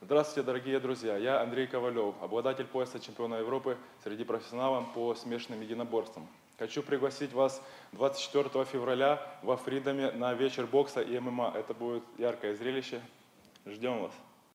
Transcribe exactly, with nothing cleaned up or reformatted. Здравствуйте, дорогие друзья! Я Андрей Ковалев, обладатель пояса чемпиона Европы среди профессионалов по смешанным единоборствам. Хочу пригласить вас двадцать четвёртого февраля во Фридоме на вечер бокса и ММА. Это будет яркое зрелище. Ждем вас!